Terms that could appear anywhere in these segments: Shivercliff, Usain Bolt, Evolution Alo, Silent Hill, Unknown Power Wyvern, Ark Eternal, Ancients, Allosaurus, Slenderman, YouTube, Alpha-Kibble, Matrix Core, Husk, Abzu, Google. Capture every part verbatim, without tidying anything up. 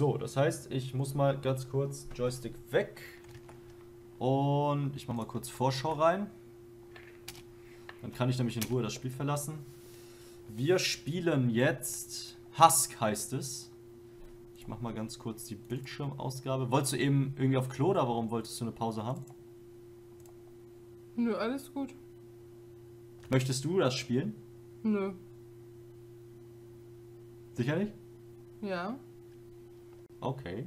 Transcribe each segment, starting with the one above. So, das heißt, ich muss mal ganz kurz Joystick weg. Und ich mache mal kurz Vorschau rein. Dann kann ich nämlich in Ruhe das Spiel verlassen. Wir spielen jetzt... Husk heißt es. Ich mache mal ganz kurz die Bildschirmausgabe. Wolltest du eben irgendwie auf Klo oder warum wolltest du eine Pause haben? Nö, alles gut. Möchtest du das spielen? Nö. Sicherlich? Ja. Okay.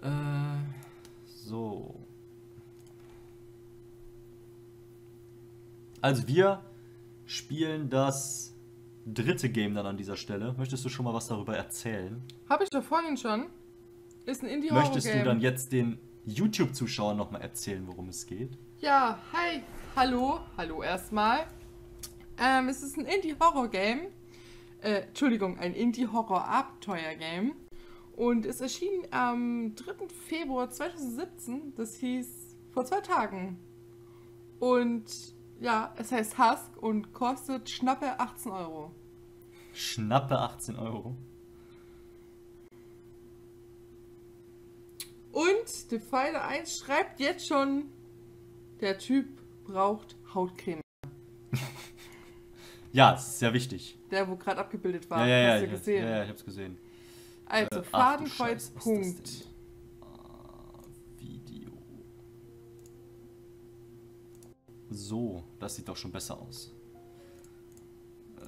Äh, so. Also wir spielen das dritte Game dann an dieser Stelle. Möchtest du schon mal was darüber erzählen? Habe ich doch vorhin schon. Ist ein Indie-Horror-Game. Möchtest du dann jetzt den YouTube-Zuschauern nochmal erzählen, worum es geht? Ja, hi, hallo, hallo erstmal. Ähm, es ist ein Indie-Horror-Game. Äh, Entschuldigung, ein Indie-Horror-Abenteuer-Game. Und es erschien am dritten Februar zweitausendsiebzehn. Das hieß vor zwei Tagen. Und ja, es heißt Husk und kostet schnappe achtzehn Euro. Schnappe achtzehn Euro. Und der Pfeiler eins schreibt jetzt schon, der Typ braucht Hautcreme. Ja, das ist sehr wichtig. Der, wo gerade abgebildet war, ja, ja, hast ja, du ja, gesehen. Ja, ja, ich hab's gesehen. Also, äh, Fadenkreuz, Punkt. Video. So, das sieht doch schon besser aus. Äh.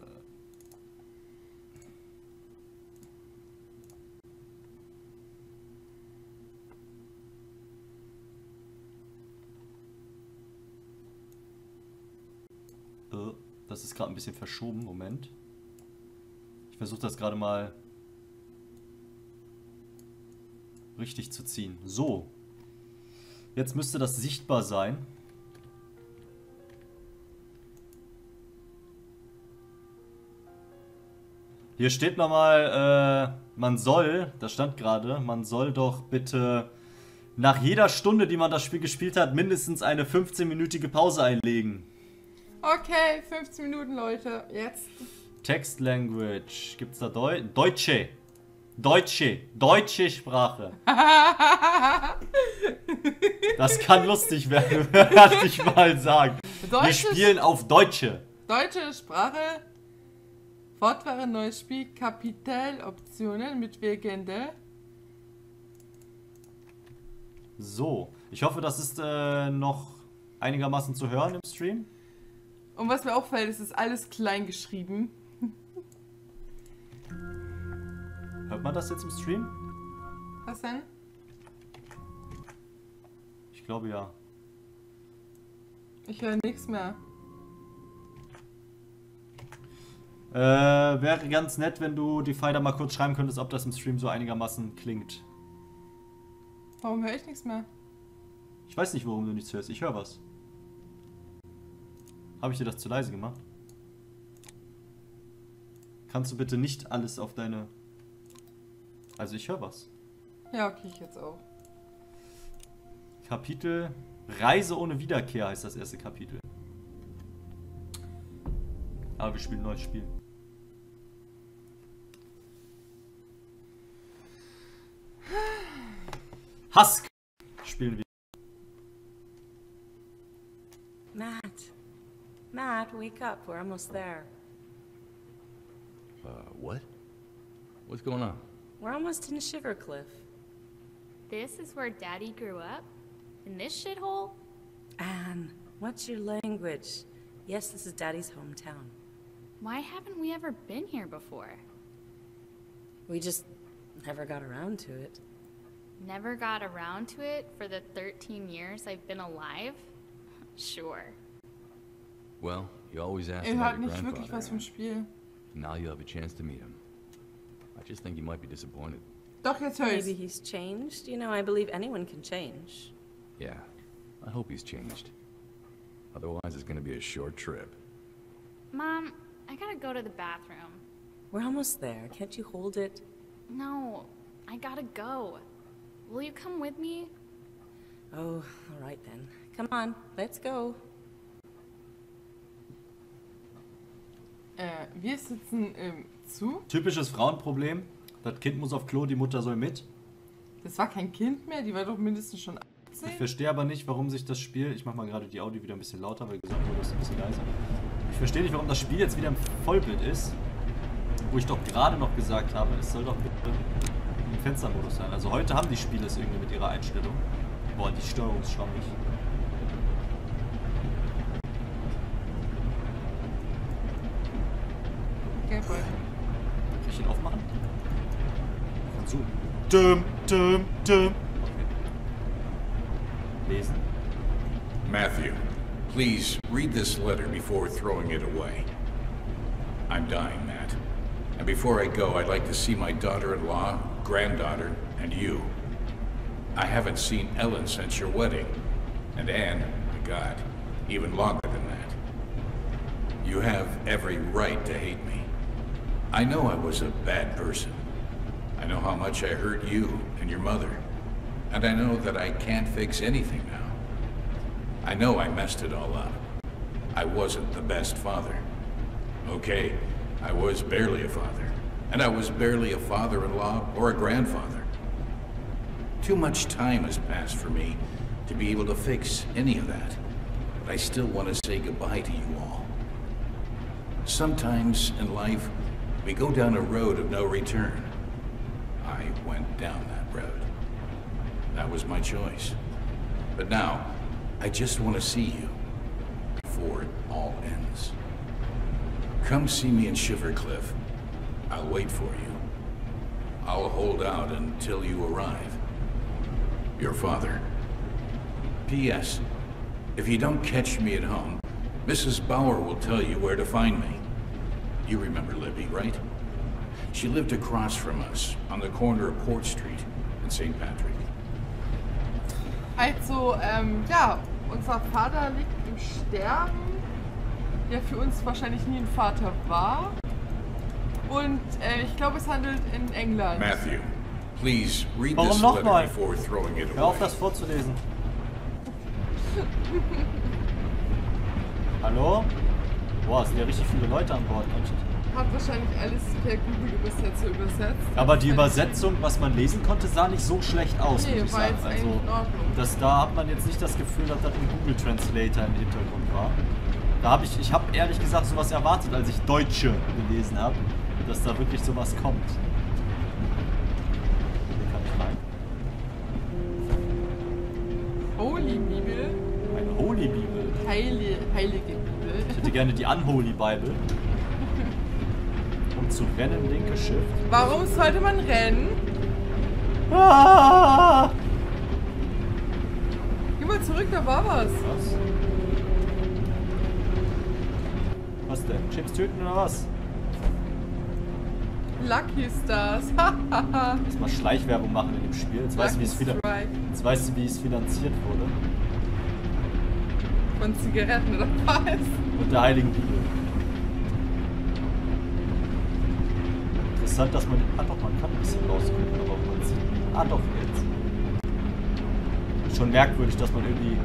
Das ist gerade ein bisschen verschoben, Moment. Ich versuche das gerade mal richtig zu ziehen. So. Jetzt müsste das sichtbar sein. Hier steht nochmal, äh, man soll, das stand gerade, man soll doch bitte nach jeder Stunde, die man das Spiel gespielt hat, mindestens eine fünfzehnminütige Pause einlegen. Okay, fünfzehn Minuten, Leute, jetzt. Text Language. Gibt's da Deu Deutsche? Deutsche. Deutsche Sprache. Das kann lustig werden, würde ich mal sagen. Deutsche, wir spielen auf Deutsche. Deutsche Sprache. Fortwährend neues Spiel. Kapitaloptionen mit Wegende. So. Ich hoffe, das ist äh, noch einigermaßen zu hören im Stream. Und was mir auffällt, es ist alles klein geschrieben. Hört man das jetzt im Stream? Was denn? Ich glaube ja. Ich höre nichts mehr. Äh, wäre ganz nett, wenn du die Fighter mal kurz schreiben könntest, ob das im Stream so einigermaßen klingt. Warum höre ich nichts mehr? Ich weiß nicht, warum du nichts hörst. Ich höre was. Habe ich dir das zu leise gemacht? Kannst du bitte nicht alles auf deine... Also ich höre was. Ja, okay, ich jetzt auch. Kapitel Reise ohne Wiederkehr heißt das erste Kapitel. Aber wir spielen ein neues Spiel. Husk spielen wir. Matt. Matt, wake up. We're almost there. Uh, what? What's going on? We're almost in Shivercliff. This is where Daddy grew up? In this shithole? Anne, what's your language? Yes, this is Daddy's hometown. Why haven't we ever been here before? We just never got around to it. Never got around to it for the thirteen years I've been alive? Sure. Well, you always ask about your grandfather. Now you'll have a chance to meet him. I just think you might be disappointed. Maybe he's changed. You know, I believe anyone can change. Yeah, I hope he's changed. Otherwise, it's going to be a short trip. Mom, I gotta go to the bathroom. We're almost there. Can't you hold it? No, I gotta go. Will you come with me? Oh, all right then. Come on, let's go. Äh, wir sitzen im Zug. Typisches Frauenproblem. Das Kind muss auf Klo, die Mutter soll mit. Das war kein Kind mehr, die war doch mindestens schon achtzehn. Ich verstehe aber nicht, warum sich das Spiel... Ich mache mal gerade die Audio wieder ein bisschen lauter, weil gesagt wurde, es ist ein bisschen leiser. Ich verstehe nicht, warum das Spiel jetzt wieder im Vollbild ist, wo ich doch gerade noch gesagt habe, es soll doch bitte im Fenstermodus sein. Also heute haben die Spiele es irgendwie mit ihrer Einstellung. Boah, die Steuerung ist schwammig. Geldbeutel. Kann ich ihn aufmachen? Konsum. Düm, düm, düm. Okay. Lesen. Matthew, please read this letter before throwing it away. I'm dying, Matt. And before I go, I'd like to see my daughter-in-law, granddaughter, and you. I haven't seen Ellen since your wedding. And Anne, my God, even longer than that. You have every right to hate me. I know I was a bad person. I know how much I hurt you and your mother. And I know that I can't fix anything now. I know I messed it all up. I wasn't the best father. Okay, I was barely a father. And I was barely a father-in-law or a grandfather. Too much time has passed for me to be able to fix any of that. But I still want to say goodbye to you all. Sometimes in life, we go down a road of no return. I went down that road. That was my choice. But now, I just want to see you before it all ends. Come see me in Shivercliff. I'll wait for you. I'll hold out until you arrive. Your father. P S. If you don't catch me at home, Missus Bauer will tell you where to find me. You remember Libby, right? She lived across from us, on the corner of Port Street in Saint Patrick. Also, ähm, ja, unser Vater liegt im Sterben, der für uns wahrscheinlich nie ein Vater war. Und äh, ich glaube, es handelt in England. Matthew, please read this letter before throwing it away. Hör auf, das vorzulesen. Hallo? Boah, sind ja richtig viele Leute an Bord. Hat wahrscheinlich alles per Google-Übersetzer übersetzt. Aber die Übersetzung, was man lesen konnte, sah nicht so schlecht aus, nee, muss ich sagen. Also, in das, da hat man jetzt nicht das Gefühl, dass das ein Google-Translator im Hintergrund war. Da habe ich, ich habe ehrlich gesagt sowas erwartet, als ich Deutsche gelesen habe, dass da wirklich sowas kommt. Hier kann ich rein. Holy Bibel. Eine Holy Bibel. Heilige, heilige Bibel. Ich hätte gerne die Unholy Bible. Zu rennen, linke Shift. Warum sollte man rennen? Ah! Geh mal zurück, da war was. Was? Was denn? Chips töten oder was? Lucky Stars. Lass mal Schleichwerbung machen in dem Spiel. Jetzt weißt du, wie es wieder, jetzt weißt du, wie es finanziert wurde. Von Zigaretten oder was? Und der Heiligen Bibel. Interessant, dass man... Ah doch, man kann ein bisschen rausgucken, aber man sieht... Ah doch, jetzt. Schon merkwürdig, dass man irgendwie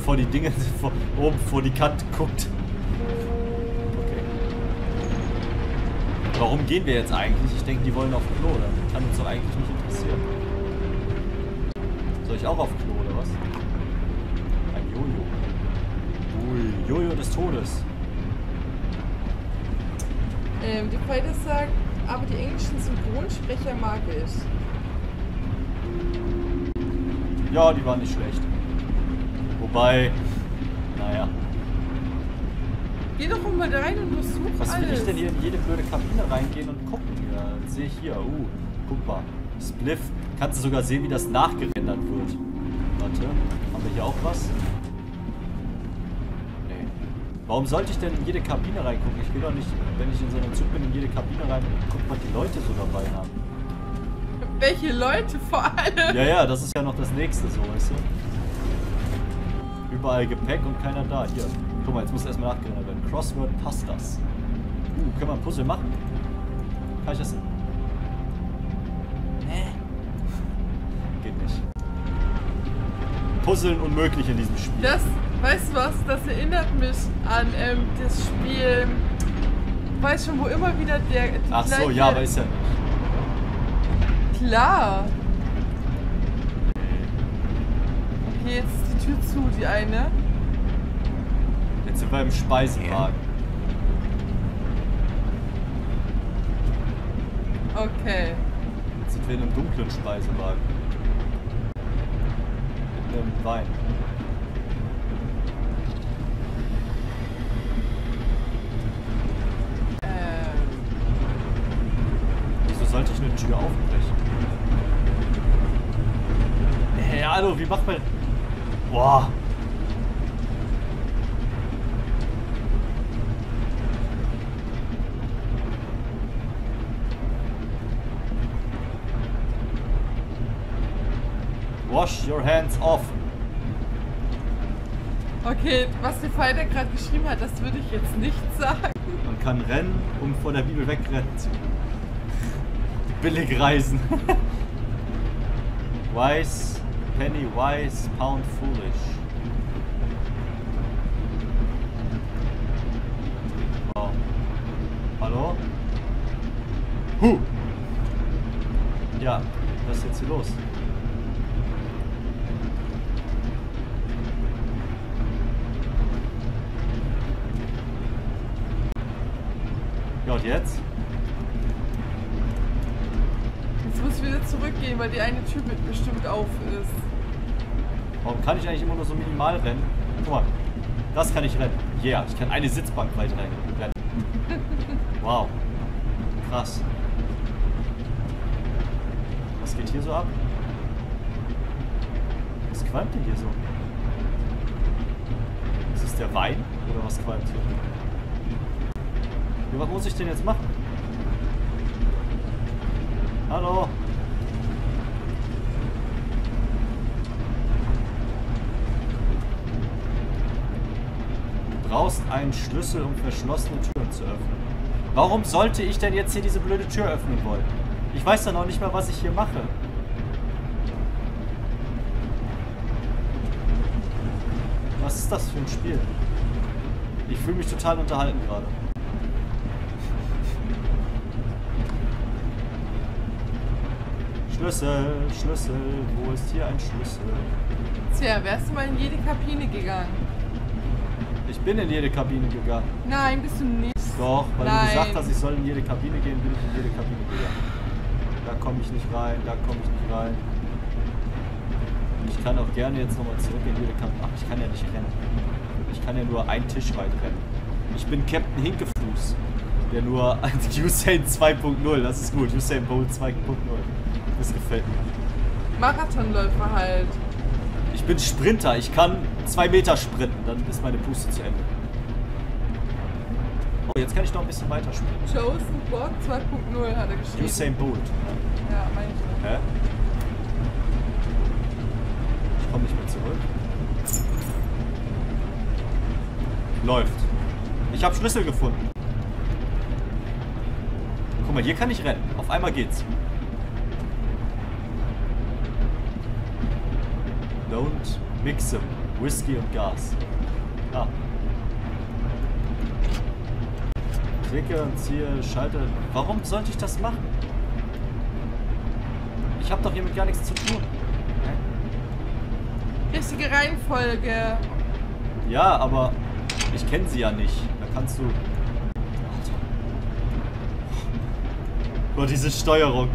vor die Dinge, vor, oben vor die Kante guckt. Okay. Warum gehen wir jetzt eigentlich? Ich denke, die wollen auf Klo, oder? Das kann uns doch eigentlich nicht interessieren. Soll ich auch auf Klo, oder was? Ein Jojo. Ui, Jojo des Todes. Ähm, die Freude sagt... Aber die englischen Synchronsprecher mag ich. Ja, die waren nicht schlecht. Wobei, naja. Geh doch mal da rein und untersuch alles. Was will ich denn hier in jede blöde Kabine reingehen und gucken? Ja, sehe ich hier, uh, guck mal. Spliff, kannst du sogar sehen, wie das nachgerendert wird. Warte, haben wir hier auch was? Warum sollte ich denn in jede Kabine reingucken? Ich will doch nicht, wenn ich in so einem Zug bin, in jede Kabine rein und guck, was die Leute so dabei haben. Welche Leute vor allem? Ja, ja, das ist ja noch das nächste, so, weißt du? Überall Gepäck und keiner da. Hier, guck mal, jetzt muss erstmal nachgerendert werden. Crossword passt das. Uh, können wir ein Puzzle machen? Kann ich das? Nee. Geht nicht. Puzzeln unmöglich in diesem Spiel. Das Weißt du was? Das erinnert mich an ähm, das Spiel. Weiß schon, wo immer wieder der. Ach so, ja, weiß ja nicht. klar. Okay, jetzt ist die Tür zu, die eine. Jetzt sind wir im Speisewagen. Okay. Jetzt sind wir in einem dunklen Speisewagen. Mit einem Wein. Sollte ich eine Tür aufbrechen? Hey, hallo, wie macht man... Boah! Wash your hands off! Okay, was der Falter gerade geschrieben hat, das würde ich jetzt nicht sagen. Man kann rennen, um vor der Bibel wegrennen zu können. Billig reisen. Wise, penny wise, pound foolish. Wow. Hallo? Huh! Ja, was ist jetzt hier los? Ja, und jetzt? Muss wieder zurückgehen, weil die eine Tür bestimmt auf ist. Warum kann ich eigentlich immer nur so minimal rennen? Guck mal, das kann ich rennen. Yeah, ich kann eine Sitzbank weit rennen. Wow, krass. Was geht hier so ab? Was qualmt denn hier so? Ist es der Wein oder was qualmt hier? Ja, was muss ich denn jetzt machen? Hallo. Du brauchst einen Schlüssel, um verschlossene Türen zu öffnen. Warum sollte ich denn jetzt hier diese blöde Tür öffnen wollen? Ich weiß ja noch nicht mal, was ich hier mache. Was ist das für ein Spiel? Ich fühle mich total unterhalten gerade. Schlüssel, Schlüssel, wo ist hier ein Schlüssel? Tja, wärst du mal in jede Kabine gegangen? Ich bin in jede Kabine gegangen. Nein, bist du nicht. Doch, weil Nein. du gesagt hast, ich soll in jede Kabine gehen, bin ich in jede Kabine gegangen. Da komme ich nicht rein, da komme ich nicht rein. Ich kann auch gerne jetzt nochmal zurück in jede Kabine. Ach, ich kann ja nicht rennen. Ich kann ja nur einen Tisch weit rennen. Ich bin Captain Hinkefuß. Der nur Usain zwei Punkt null, das ist gut. Usain Bolt zwei Punkt null. Das gefällt mir. Marathonläufer halt. Ich bin Sprinter. Ich kann zwei Meter sprinten. Dann ist meine Puste zu Ende. Oh, jetzt kann ich noch ein bisschen weiter sprinten. Chosen Bolt zwei Punkt null hat er geschrieben. Usain Bolt. Ja, meine ich. Hä? Ich komme nicht mehr zurück. Läuft. Ich habe Schlüssel gefunden. Guck mal, hier kann ich rennen. Auf einmal geht's. Don't mix them. Whisky und Gas. Ah. Klicke und ziehe, schalte. Warum sollte ich das machen? Ich habe doch hiermit gar nichts zu tun. Richtige Reihenfolge. Ja, aber ich kenne sie ja nicht. Da kannst du... Oh, diese Steuerung.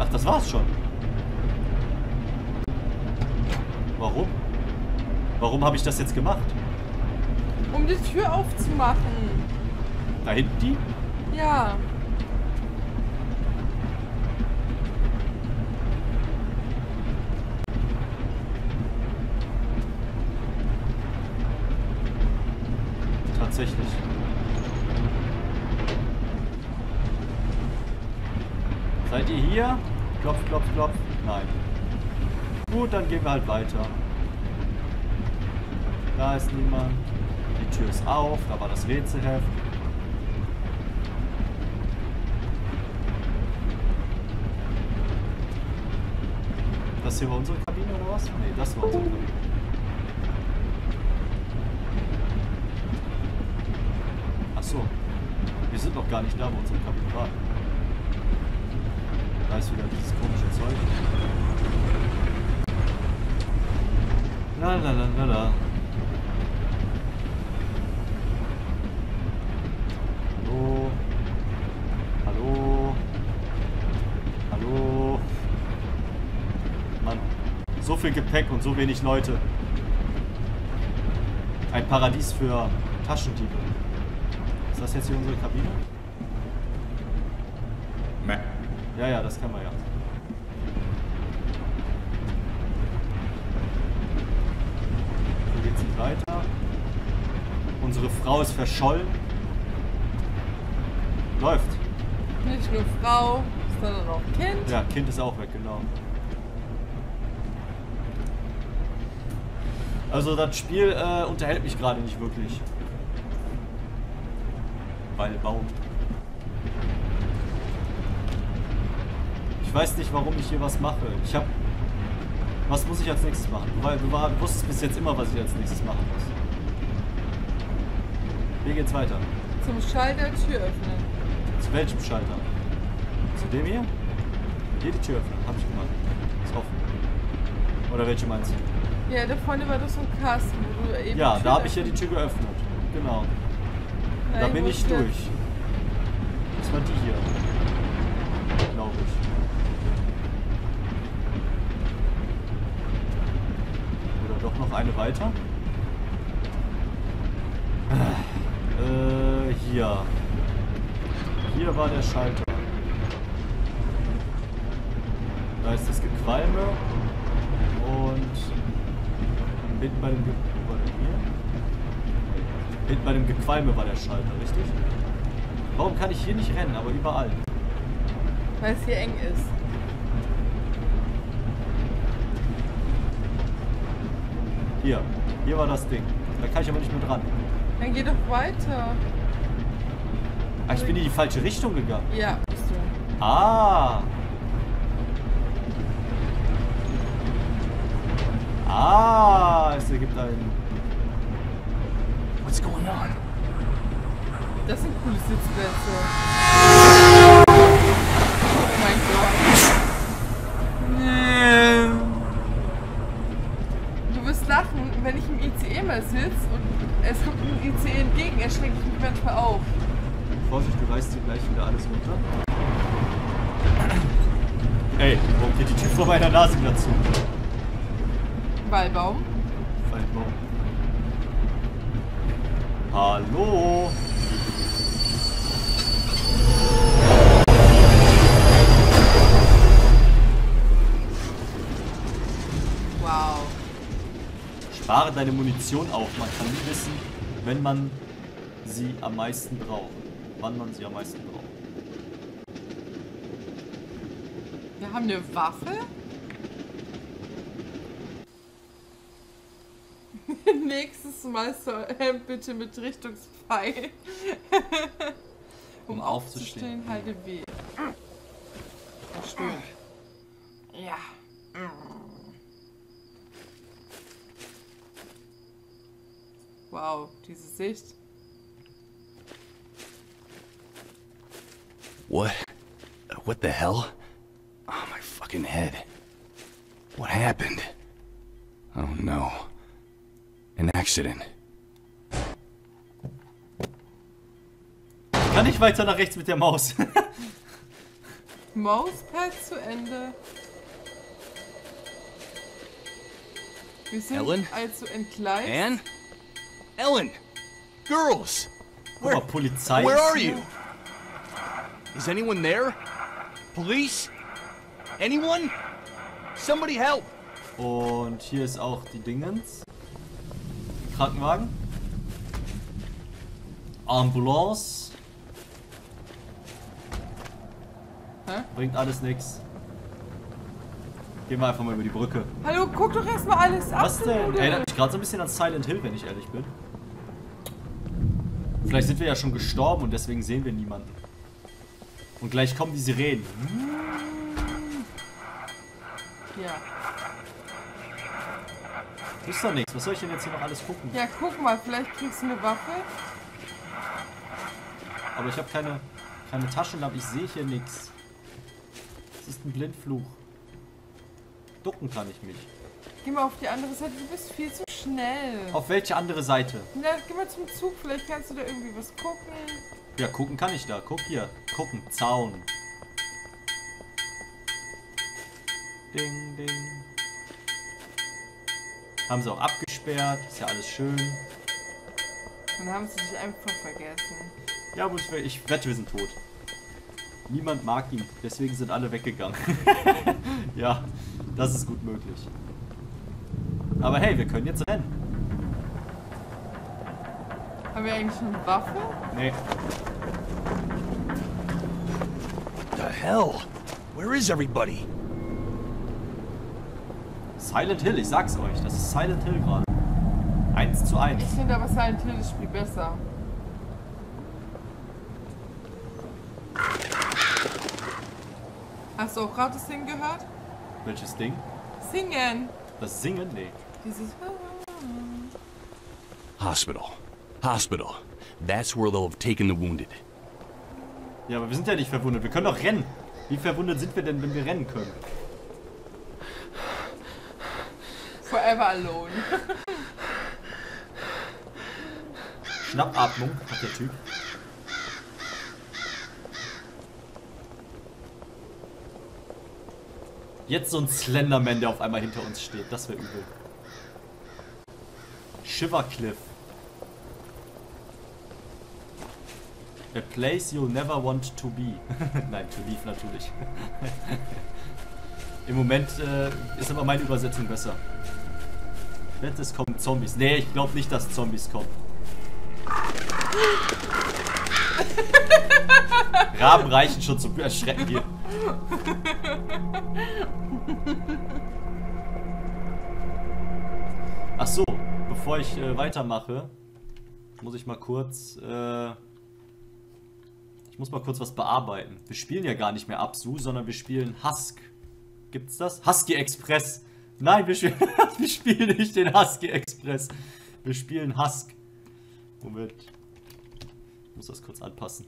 Ach, das war's schon. Warum? Warum habe ich das jetzt gemacht? Um die Tür aufzumachen. Da hinten die? Ja. Tatsächlich. Seid ihr hier? Klopf, klopf, klopf. Nein. Gut, dann gehen wir halt weiter. Da ist niemand. Die Tür ist auf. Da war das Rätselheft. Das hier war unsere Kabine oder was? Ne, das war unsere Kabine. Achso. Wir sind noch gar nicht da bei unserem Kapital. Da ist wieder dieses komische Zeug. La la la la la. Hallo. Hallo. Hallo. Mann. So viel Gepäck und so wenig Leute. Ein Paradies für Taschendiebe. Ist das jetzt hier unsere Kabine? Meh. Ja, ja, das kann man ja. So geht's nicht weiter. Unsere Frau ist verschollen. Läuft. Nicht nur Frau, sondern auch Kind. Ja, Kind ist auch weg, genau. Also das Spiel äh, unterhält mich gerade nicht wirklich. Weil Baum. Ich weiß nicht, warum ich hier was mache. Ich habe... Was muss ich als nächstes machen? Weil du, war, du wusstest bis jetzt immer, was ich als nächstes machen muss. Wie geht's weiter? Zum Schalter Tür öffnen. Zu welchem Schalter? Zu dem hier? Hier die Tür öffnen. Hab ich gemacht. Ist offen. Oder welche meinst du? Ja, da vorne war doch so ein Kasten, wo du eben... Ja, da habe ich ja die Tür geöffnet. Genau. Nein, da bin ich durch. Das war die hier. Glaube ich. Oder doch noch eine weiter? Äh, hier. Hier war der Schalter. Da ist das Gequalme. Und... Hinten bei, dem Ge hier. Hinten bei dem Gequalme war der Schalter, richtig? Warum kann ich hier nicht rennen, aber überall? Weil es hier eng ist. Hier, hier war das Ding. Da kann ich aber nicht mehr dran. Dann geh doch weiter. Ah, ich bin in die falsche Richtung gegangen. Ja, bist du. Ah! Ah, es ergibt einen. What's going on? Das sind coole Sitzplätze. Oh mein Gott. Nee. Du wirst lachen, wenn ich im I C E mal sitze und es kommt ein I C E entgegen, erschrecke ich mich manchmal auf. Vorsicht, du reißt dir gleich wieder alles runter. Ey, warum geht die Tür vor meiner Nase dazu? Waldbaum. Waldbaum. Hallo. Wow. Spare deine Munition auf. Man kann nie wissen, wenn man sie am meisten braucht. Wann man sie am meisten braucht. Wir haben eine Waffe? Nächstes Mal soll Hemd bitte mit Richtungspfeil. um, um aufzustehen, aufzustehen, halte weh. Verstört. Ja. Wow, diese Sicht. What? What the hell? Oh, my fucking head. What happened? I don't know. An accident. Ich kann nicht weiter nach rechts mit der Maus. Mauspad zu Ende. Wir sind Ellen? Also entgleist. Anne? Ellen! Girls! Where, oh, Polizei. Where are you? Is anyone there? Police? Anyone? Somebody help! Und hier ist auch die Dingens. Krankenwagen. Ambulance. Hä? Bringt alles nichts. Gehen wir einfach mal über die Brücke. Hallo, guck doch erstmal alles ab. Was denn? Erinnert mich gerade so ein bisschen an Silent Hill, wenn ich ehrlich bin. Vielleicht sind wir ja schon gestorben und deswegen sehen wir niemanden. Und gleich kommen die Sirenen. Ja. Ist doch nichts. Was soll ich denn jetzt hier noch alles gucken? Ja, guck mal, vielleicht kriegst du eine Waffe. Aber ich habe keine, keine Taschenlampe. Ich sehe hier nichts. Das ist ein Blindfluch. Ducken kann ich mich. Geh mal auf die andere Seite. Du bist viel zu schnell. Auf welche andere Seite? Na, geh mal zum Zug. Vielleicht kannst du da irgendwie was gucken. Ja, gucken kann ich da. Guck hier. Gucken. Zaun. Ding, ding. Haben sie auch abgesperrt. Ist ja alles schön. Dann haben sie dich einfach vergessen. Ja, aber ich, ich wette, wir sind tot. Niemand mag ihn. Deswegen sind alle weggegangen. Ja, das ist gut möglich. Aber hey, wir können jetzt rennen. Haben wir eigentlich eine Waffe? Nee. The hell? Where is everybody? Silent Hill, ich sag's euch, das ist Silent Hill gerade. eins zu eins. Ich finde aber Silent Hill das Spiel besser. Hast du auch gerade das Ding gehört? Welches Ding? Singen. Das Singen? Nee. Dieses Hospital. Hospital. That's where they'll have taken the wounded. Ja, aber wir sind ja nicht verwundet. Wir können doch rennen. Wie verwundet sind wir denn, wenn wir rennen können? Forever alone. Schnappatmung hat der Typ. Jetzt so ein Slenderman, der auf einmal hinter uns steht. Das wäre übel. Shivercliff. A place you'll never want to be. Nein, to leave natürlich. Im Moment äh, ist aber meine Übersetzung besser. Jetzt es kommen Zombies. Nee, ich glaube nicht, dass Zombies kommen. Raben reichen schon zum Erschrecken hier. Ach so, bevor ich äh, weitermache, muss ich mal kurz, äh, ich muss mal kurz was bearbeiten. Wir spielen ja gar nicht mehr Abzu, sondern wir spielen Husk. Gibt's das? Husky Express. Nein, wir, spiel wir spielen nicht den Husky Express. Wir spielen Husk. Moment. Ich muss das kurz anpassen.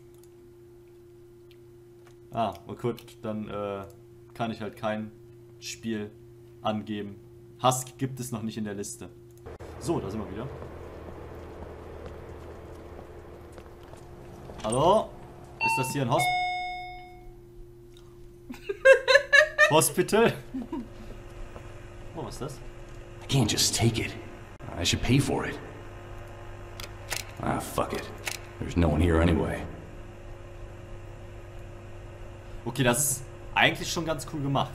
Ah, oh gut, dann äh, kann ich halt kein Spiel angeben. Husk gibt es noch nicht in der Liste. So, da sind wir wieder. Hallo? Ist das hier ein Hosp... Hospital? Oh, was ist das? I can't just take it. I should pay for it. Ah, fuck it. There's no one here anyway. Okay, das ist eigentlich schon ganz cool gemacht.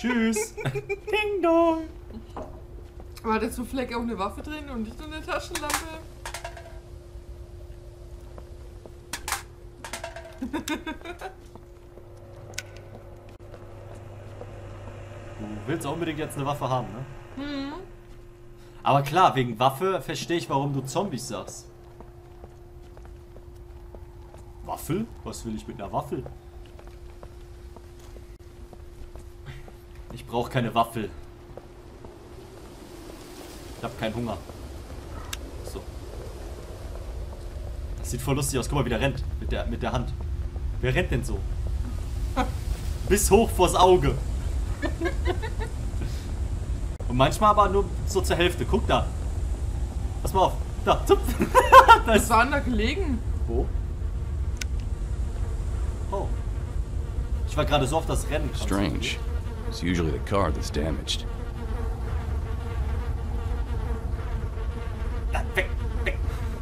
Tschüss. Ding dong. War da so vielleicht auch eine Waffe drin und nicht nur eine Taschenlampe? Du willst auch unbedingt jetzt eine Waffe haben, ne? Mhm. Aber klar, wegen Waffe verstehe ich, warum du Zombies sagst. Waffel? Was will ich mit einer Waffel? Ich brauche keine Waffel. Ich habe keinen Hunger. So. Das sieht voll lustig aus. Guck mal, wie der rennt. Mit der, mit der Hand. Wer rennt denn so? Bis hoch vors Auge. Und manchmal aber nur so zur Hälfte. Guck da. Pass mal auf. Da. Da ist war da gelegen. Wo? Oh. Ich war gerade so auf das Rennen. Strange. It's usually the car that's damaged.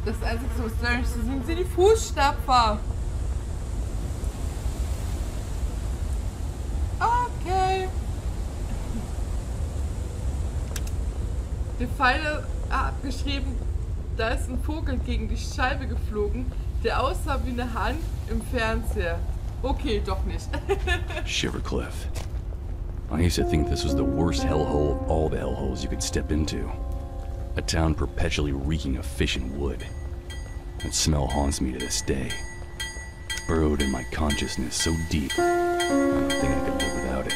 Das einzige so strange sind sie die Fußstapfer. Okay. Der Pfeil abgeschrieben, da ist ein Vogel gegen die Scheibe geflogen, der aussah wie eine Hand im Fernseher. Okay, doch nicht. Shivercliff. I used to think this was the worst hellhole of all the hellholes you could step into. a town perpetually reeking of fish and wood. That smell haunts me to this day. It's burrowed in my consciousness so deep, I don't think I could live without it.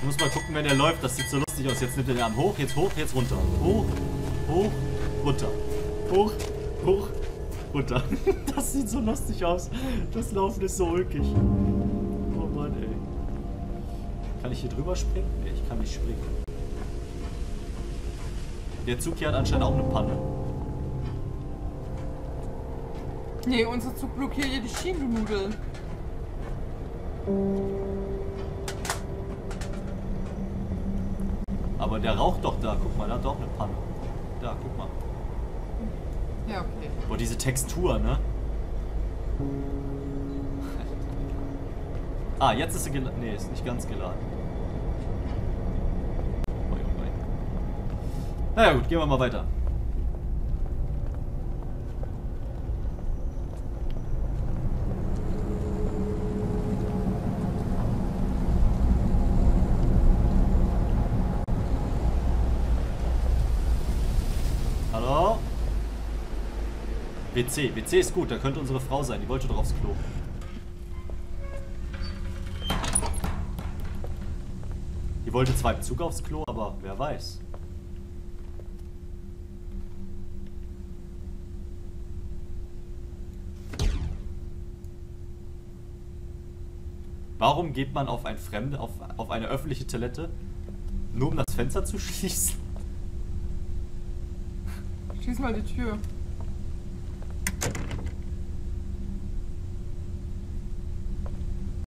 Ich muss mal gucken, wenn er läuft. Das sieht so lustig aus. Jetzt nimmt er den Arm hoch, jetzt hoch, jetzt runter. Hoch, hoch, runter. Hoch, hoch, runter. Das sieht so lustig aus. Das Laufen ist so ulkig. Oh Mann, ey. Kann ich hier drüber springen? Nee, ich kann nicht springen. Der Zug hier hat anscheinend auch eine Panne. Nee, unser Zug blockiert hier die Schienennudel. Aber der raucht doch da, guck mal, da hat doch eine Panne. Da, guck mal. Ja, okay. Boah, diese Textur, ne? Ah, jetzt ist sie geladen. Ne, ist nicht ganz geladen. Oh, oh, oh. Na ja, gut, gehen wir mal weiter. W C. W C ist gut, da könnte unsere Frau sein. Die wollte doch aufs Klo. Die wollte zwar im Zug aufs Klo, aber wer weiß. Warum geht man auf ein Fremde, auf, auf eine öffentliche Toilette, nur um das Fenster zu schließen? Schließ mal die Tür.